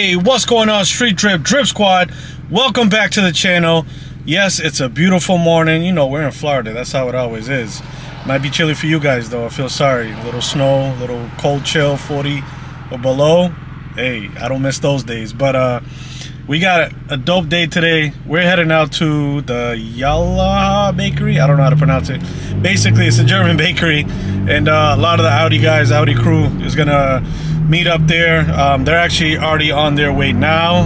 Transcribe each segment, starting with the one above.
Hey, what's going on, Street Drip Drip Squad? Welcome back to the channel. Yes, it's a beautiful morning. You know, we're in Florida. That's how it always is. Might be chilly for you guys, though. I feel sorry. A little snow, a little cold chill, 40 or below. Hey, I don't miss those days. But we got a dope day today. We're heading out to the Yalaha Bakery. I don't know how to pronounce it. Basically, it's a German bakery. And a lot of the Audi guys, Audi crew, is going to meet up there. They're actually already on their way now.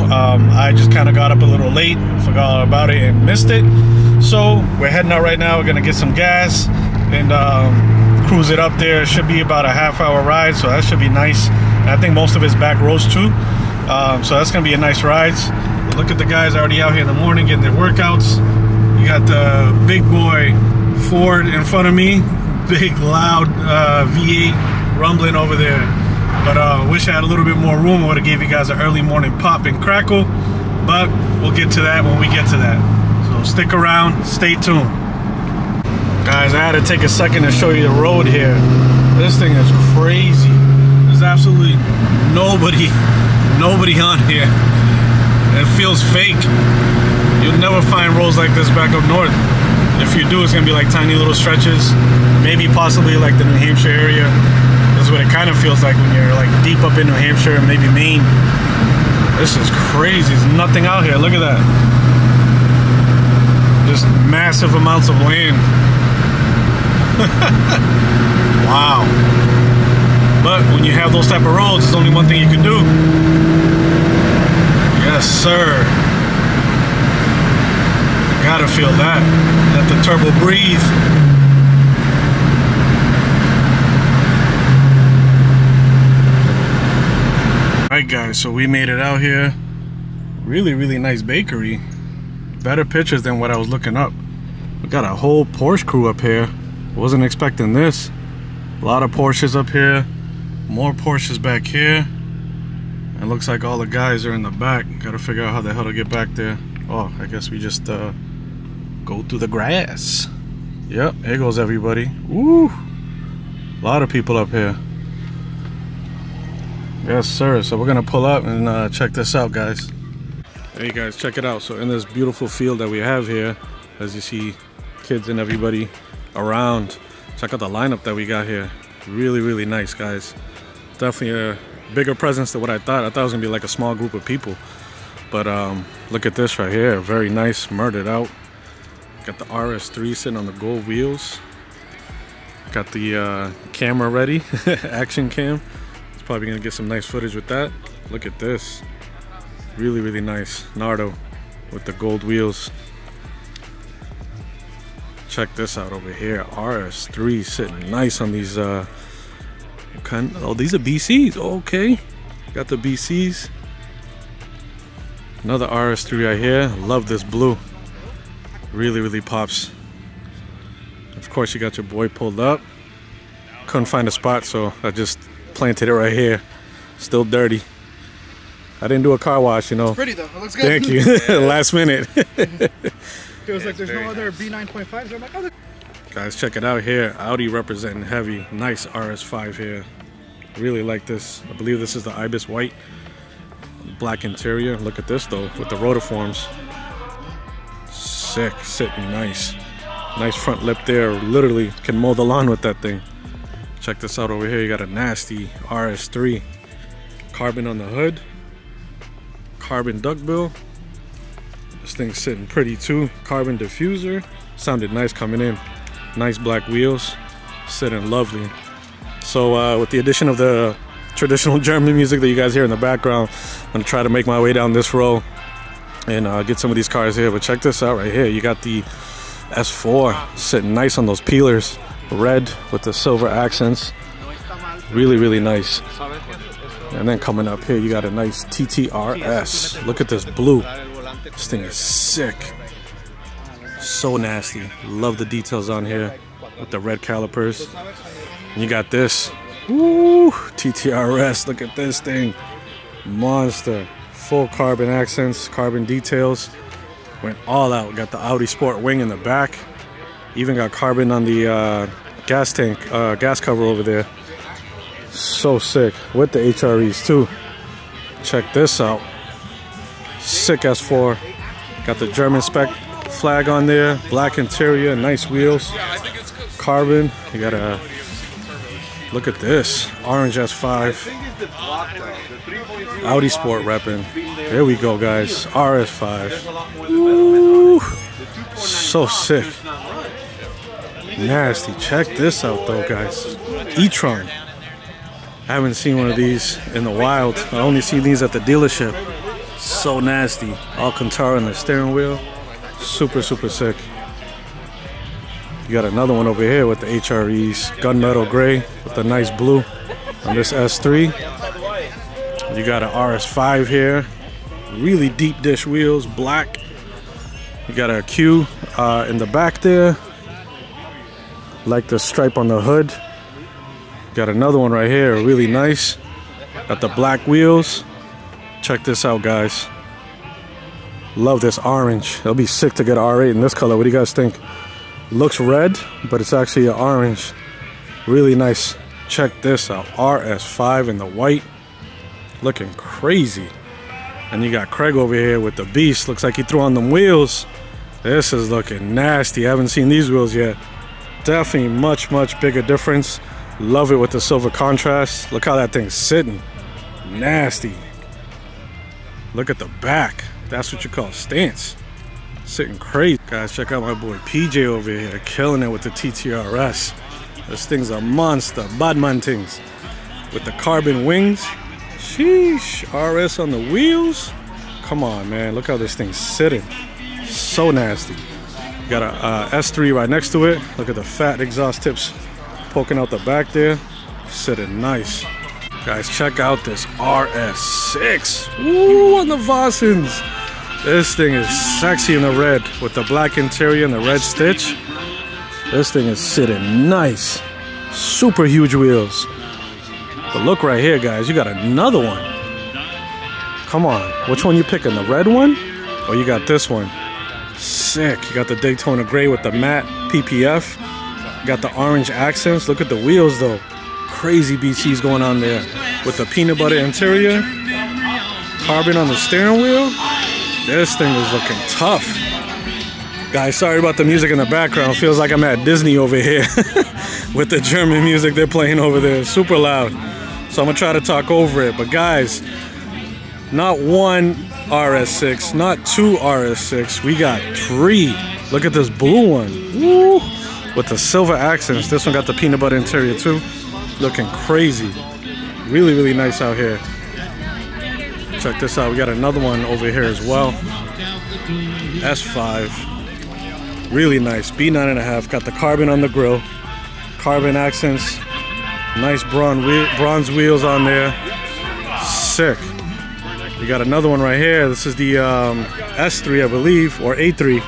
I just kind of got up a little late, forgot all about it and missed it. So we're heading out right now. We're going to get some gas and cruise it up there. It should be about a half-hour ride, so that should be nice. And I think most of it's back roads too. So that's going to be a nice ride. Look at the guys already out here in the morning getting their workouts. You got the big boy Ford in front of me. Big, loud V8 rumbling over there. But I wish I had a little bit more room. I would have gave you guys an early morning pop and crackle. But we'll get to that when we get to that. So stick around. Stay tuned. Guys, I had to take a second to show you the road here. This thing is crazy. There's absolutely nobody on here. It feels fake. You'll never find roads like this back up north. If you do, it's gonna be like tiny little stretches, maybe possibly like the New Hampshire area. That's what it kind of feels like when you're like deep up in New Hampshire and maybe Maine. This is crazy. There's nothing out here. Look at that. Just massive amounts of land. Wow. But when you have those type of roads, there's only one thing you can do. Yes, sir. You gotta feel that. Let the turbo breathe. Alright guys, so we made it out here. Really, really nice bakery. Better pictures than what I was looking up. We got a whole Porsche crew up here. Wasn't expecting this. A lot of Porsches up here. More Porsches back here. It looks like all the guys are in the back. Gotta figure out how the hell to get back there. Oh, I guess we just go through the grass. Yep, here goes everybody. Woo! A lot of people up here. Yes, sir. So we're gonna pull up and check this out, guys. Hey guys, check it out. So in this beautiful field that we have here, as you see, kids and everybody around. Check out the lineup that we got here. Really, really nice, guys. Definitely a bigger presence than what I thought. I thought it was gonna be like a small group of people, but look at this right here. Very nice, murdered out. Got the RS3 sitting on the gold wheels. Got the camera ready, action cam. It's probably gonna get some nice footage with that. Look at this. Really, really nice Nardo with the gold wheels. Check this out over here. RS3 sitting nice on these these are BCs. Okay, got the BCs. Another RS3 right here. Love this blue. Really, really pops. Of course, you got your boy pulled up. Couldn't find a spot, so I just planted it right here. Still dirty. I didn't do a car wash, you know. It's pretty though. It looks good. Thank you. Yeah. Last minute. It was like there's no other B9.5s. I'm like, oh. Guys, check it out here. Audi representing heavy. Nice RS5 here. Really like this. I believe this is the Ibis white. Black interior. Look at this though with the rotiforms. Sick, sitting nice. Nice front lip there. Literally can mow the lawn with that thing. Check this out over here. You got a nasty RS3. Carbon on the hood. Carbon duckbill. This thing's sitting pretty too. Carbon diffuser. Sounded nice coming in. Nice black wheels. Sitting lovely. So with the addition of the traditional German music that you guys hear in the background, I'm gonna try to make my way down this row and get some of these cars here. But check this out right here. You got the S4 sitting nice on those peelers. Red with the silver accents. Really, really nice. And then coming up here, you got a nice TTRS. Look at this blue. This thing is sick. So nasty. Love the details on here with the red calipers. And you got this. Woo! TTRS. Look at this thing. Monster. Full carbon accents, carbon details. Went all out. Got the Audi Sport wing in the back. Even got carbon on the gas tank, gas cover over there. So sick. With the HREs too. Check this out. Sick S4. Got the German spec flag on there. Black interior, nice wheels. Carbon. You got a look at this. Orange S5. Audi Sport repping. There we go, guys. RS5. Ooh, so sick. Nasty. Check this out though, guys. E-tron. I haven't seen one of these in the wild. I only see these at the dealership. So nasty. Alcantara on the steering wheel. Super, super sick. You got another one over here with the HREs. Gunmetal gray with a nice blue on this S3. You got an RS5 here. Really deep dish wheels, black. You got a Q in the back there. Like the stripe on the hood. Got another one right here, really nice. Got the black wheels. Check this out, guys. Love this orange. It'll be sick to get an R8 in this color. What do you guys think? Looks red, but it's actually an orange. Really nice. Check this out. RS5 in the white. Looking crazy. And you got Craig over here with the beast. Looks like he threw on them wheels. This is looking nasty. I haven't seen these wheels yet. Definitely much, much bigger difference. Love it with the silver contrast. Look how that thing's sitting. Nasty. Look at the back. That's what you call stance. Sitting crazy. Guys, check out my boy PJ over here. Killing it with the TTRS. Those things are monster. Badman things. With the carbon wings. Sheesh. RS on the wheels. Come on, man. Look how this thing's sitting. So nasty. Got a S3 right next to it. Look at the fat exhaust tips poking out the back there. Sitting nice. Guys, check out this RS6. Ooh, on the Vossens. This thing is sexy in the red with the black interior and the red stitch. This thing is sitting nice. Super huge wheels. But look right here, guys. You got another one. Come on. Which one you picking? The red one? Or you got this one? Sick. You got the Daytona gray with the matte PPF. You got the orange accents. Look at the wheels though. Crazy BCs going on there. With the peanut butter interior. Carbon on the steering wheel. This thing is looking tough. Guys, sorry about the music in the background. Feels like I'm at Disney over here. With the German music they're playing over there. Super loud. So I'm going to try to talk over it. But guys, not one RS6, not two RS6, we got three. Look at this blue one. Woo! With the silver accents. This one got the peanut butter interior too. Looking crazy. Really, really nice out here. Check this out. We got another one over here as well. S5. Really nice. B9.5. Got the carbon on the grill. Carbon accents. Nice bronze wheels on there. Sick. You got another one right here. This is the S3, I believe, or A3.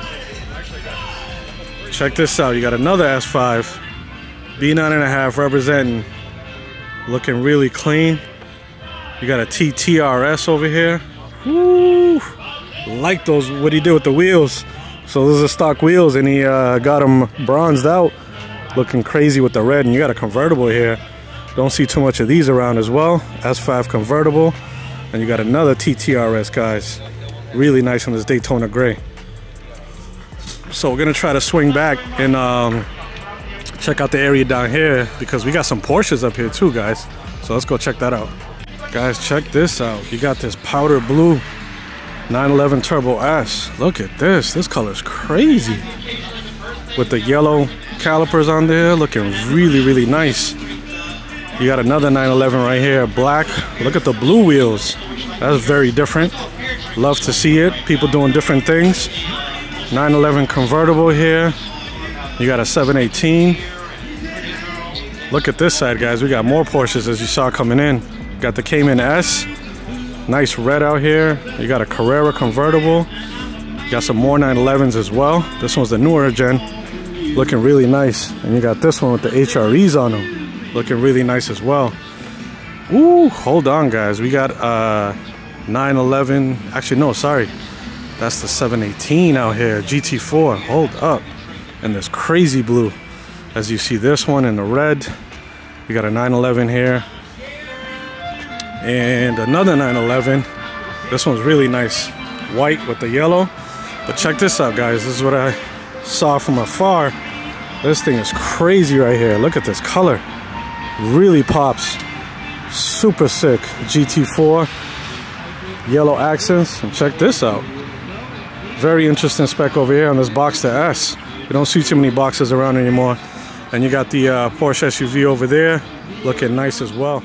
Check this out. You got another S5. B9.5 representing. Looking really clean. You got a TTRS over here. Woo! Like those, what he did with the wheels. So those are stock wheels, and he got them bronzed out. Looking crazy with the red. And you got a convertible here. Don't see too much of these around as well. S5 convertible. And you got another TTRS, guys. Really nice on this Daytona gray. So we're going to try to swing back and check out the area down here, because we got some Porsches up here too, guys. So let's go check that out. Guys, check this out. You got this powder blue 911 Turbo S. Look at this. This color's crazy. With the yellow calipers on there. Looking really, really nice. You got another 911 right here, black. Look at the blue wheels. That's very different. Love to see it. People doing different things. 911 convertible here. You got a 718. Look at this side, guys. We got more Porsches, as you saw coming in. Got the Cayman S. Nice red out here. You got a Carrera convertible. You got some more 911s as well. This one's the newer gen. Looking really nice. And you got this one with the HREs on them. Looking really nice as well. Ooh, hold on, guys. We got 911. Actually, no, sorry. That's the 718 out here. GT4. Hold up. And this crazy blue. As you see this one in the red. We got a 911 here. and another 911. This one's really nice, white with the yellow. But check this out, guys. This is what I saw from afar. This thing is crazy right here. Look at this color. Really pops. Super sick. GT4. Yellow accents. And check this out. Very interesting spec over here on this Boxster S. You don't see too many boxes around anymore. And you got the Porsche SUV over there. Looking nice as well.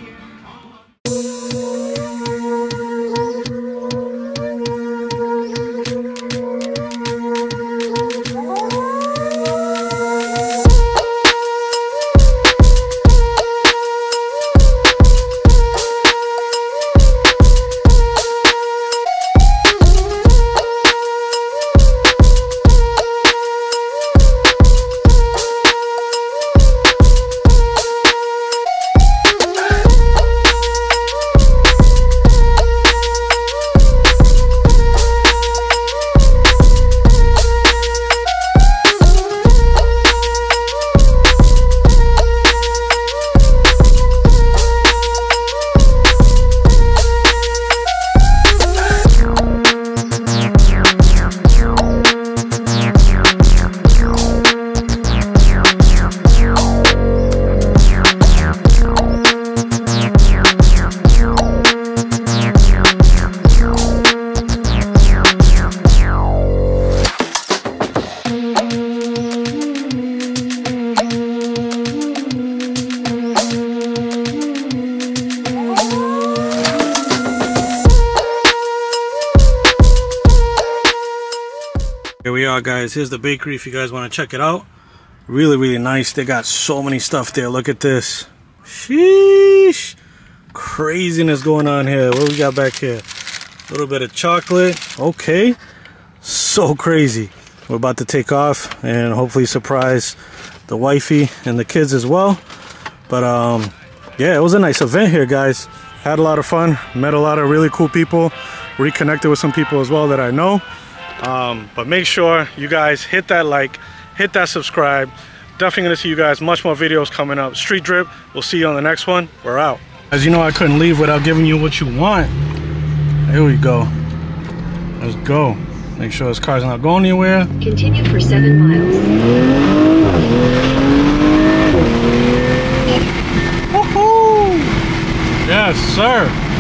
Here we are, guys. Here's the bakery if you guys want to check it out. Really nice. They got so many stuff there. Look at this. Sheesh, craziness going on here. What we got back here? A little bit of chocolate. Okay, so crazy. We're about to take off and hopefully surprise the wifey and the kids as well. But yeah, it was a nice event here, guys. Had a lot of fun, met a lot of really cool people, reconnected with some people as well that I know. But make sure you guys hit that like, hit that subscribe. Definitely gonna see you guys much more videos coming up. Street Drip, we'll see you on the next one. We're out. As you know, I couldn't leave without giving you what you want. Here we go. Let's go. Make sure this car's not going anywhere. Continue for 7 miles. Woohoo! Yes, sir.